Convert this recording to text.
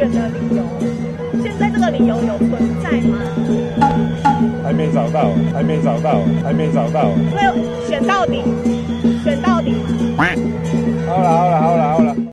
选的理由。现在这个理由有存在吗？还没找到。没有，选到底。好了。